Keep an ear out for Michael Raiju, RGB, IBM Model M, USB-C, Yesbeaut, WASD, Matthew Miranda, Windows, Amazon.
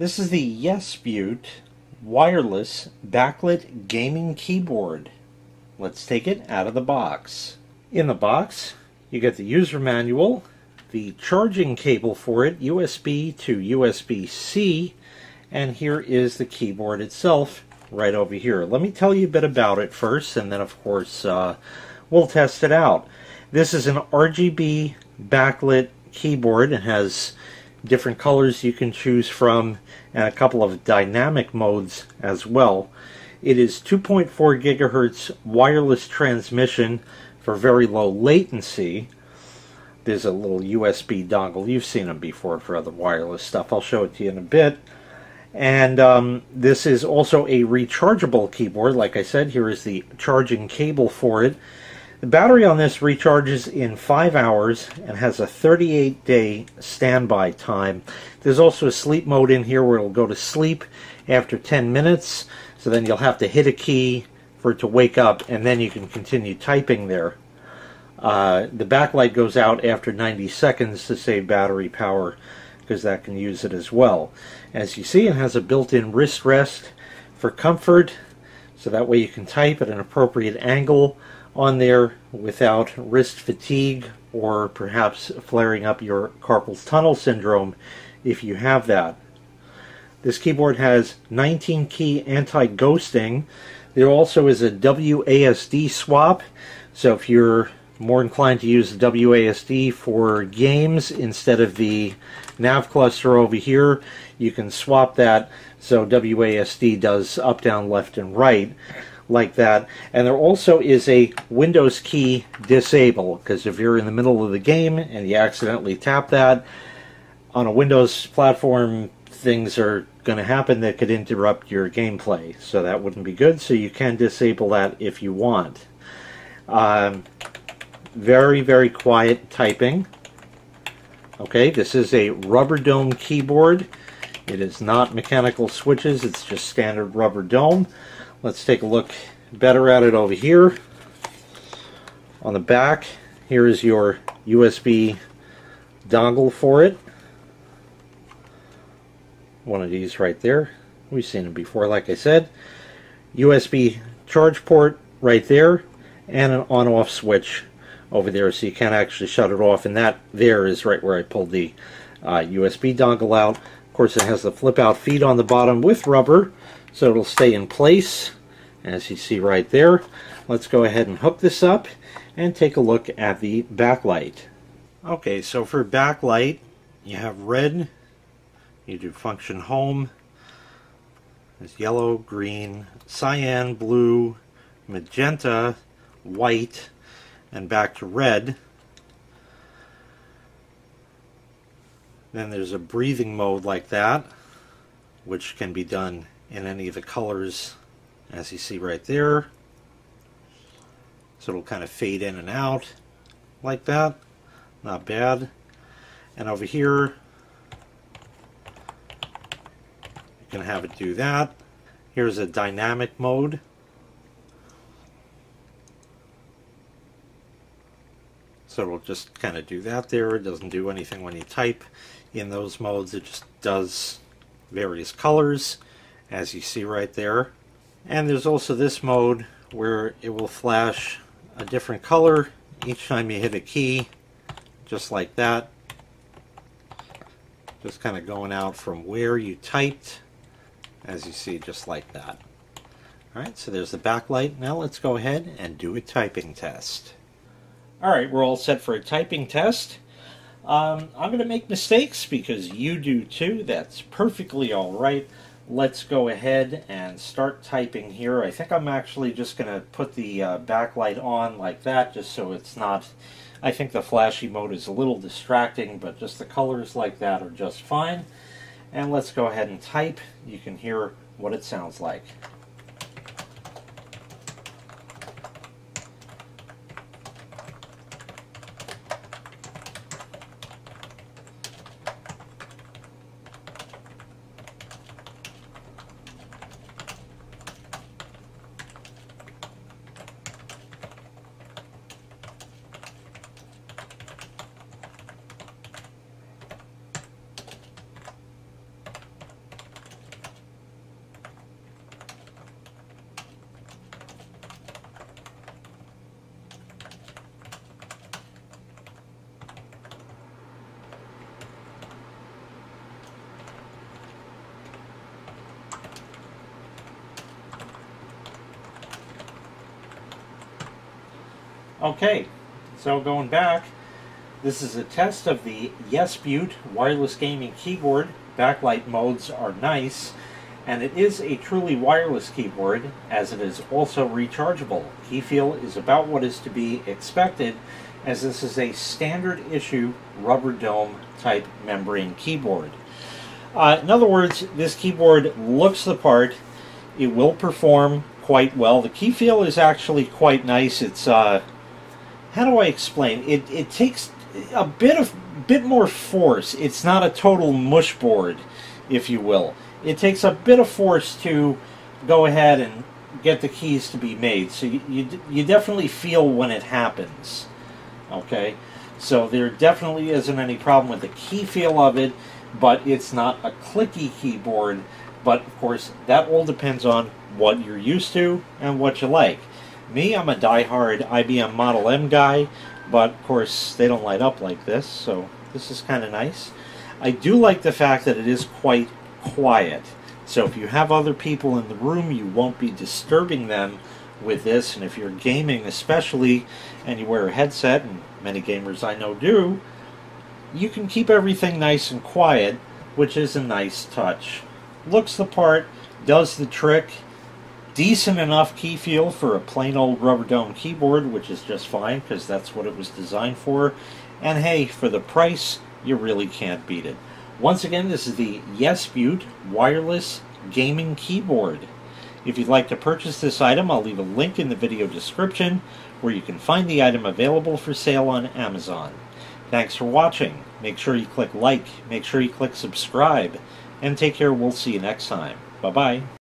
This is the Yesbeaut wireless backlit gaming keyboard. Let's take it out of the box. In the box, you get the user manual, the charging cable for it, USB to USB-C, and here is the keyboard itself right over here. Let me tell you a bit about it first, and then of course we'll test it out. This is an RGB backlit keyboard. It has different colors you can choose from and a couple of dynamic modes as well. It is 2.4 gigahertz wireless transmission for very low latency. There's a little USB dongle. You've seen them before for other wireless stuff. I'll show it to you in a bit. And this is also a rechargeable keyboard. Like I said, here is the charging cable for it. The battery on this recharges in 5 hours and has a 38-day standby time. There's also a sleep mode in here where it'll go to sleep after 10 minutes. So then you'll have to hit a key for it to wake up, and then you can continue typing there. The backlight goes out after 90 seconds to save battery power, because that can use it as well. As you see, it has a built-in wrist rest for comfort, so that way you can type at an appropriate angle on there without wrist fatigue or perhaps flaring up your carpal tunnel syndrome if you have that. This keyboard has 19-key anti-ghosting. There also is a WASD swap, so if you're more inclined to use the WASD for games instead of the nav cluster over here, you can swap that, so WASD does up, down, left, and right like that. And there also is a Windows key disable, because if you're in the middle of the game and you accidentally tap that on a Windows platform, things are going to happen that could interrupt your gameplay, so that wouldn't be good, so you can disable that if you want. Very, very quiet typing. Okay, this is a rubber dome keyboard. It is not mechanical switches, it's just standard rubber dome. Let's take a look better at it over here. On the back, here is your USB dongle for it. One of these right there. We've seen them before, like I said. USB charge port right there, and an on-off switch over there, so you can't actually shut it off. And that there is right where I pulled the USB dongle out. Of course, it has the flip-out feet on the bottom with rubber, so it'll stay in place, as you see right there. Let's go ahead and hook this up and take a look at the backlight. Okay, so for backlight, you have red, you do function home, there's yellow, green, cyan, blue, magenta, white, and back to red. Then there's a breathing mode like that, which can be done in any of the colors, as you see right there. So it'll kind of fade in and out like that. Not bad. And over here, you can have it do that. Here's a dynamic mode. So it'll just kind of do that there. It doesn't do anything when you type in those modes. It just does various colors, as you see right there. And there's also this mode where it will flash a different color each time you hit a key, just like that. Just kind of going out from where you typed, as you see, just like that. Alright, so there's the backlight. Now let's go ahead and do a typing test. Alright, we're all set for a typing test. I'm going to make mistakes because you do too. That's perfectly alright. Let's go ahead and start typing here. I think I'm actually just going to put the backlight on like that, just so it's not... I think the flashy mode is a little distracting, but just the colors like that are just fine. And let's go ahead and type. You can hear what it sounds like. Okay, so going back, this is a test of the Yesbeaut wireless gaming keyboard. Backlight modes are nice, and it is a truly wireless keyboard, as it is also rechargeable. Key feel is about what is to be expected, as this is a standard issue rubber dome type membrane keyboard. In other words, this keyboard looks the part. It will perform quite well. The key feel is actually quite nice. It's how do I explain? It takes a bit more force. It's not a total mush board, if you will. It takes a bit of force to go ahead and get the keys to be made. So you definitely feel when it happens. Okay, so there definitely isn't any problem with the key feel of it, but it's not a clicky keyboard. But of course, that all depends on what you're used to and what you like. Me, I'm a diehard IBM Model M guy, but of course they don't light up like this, so this is kind of nice. I do like the fact that it is quite quiet, so if you have other people in the room, you won't be disturbing them with this. And if you're gaming especially, and you wear a headset, and many gamers I know do, you can keep everything nice and quiet, which is a nice touch. Looks the part, does the trick, decent enough key feel for a plain old rubber dome keyboard, which is just fine, because that's what it was designed for. And hey, for the price, you really can't beat it. Once again, this is the Yesbeaut wireless gaming keyboard. If you'd like to purchase this item, I'll leave a link in the video description where you can find the item available for sale on Amazon. Thanks for watching. Make sure you click like, make sure you click subscribe, and take care. We'll see you next time. Bye-bye.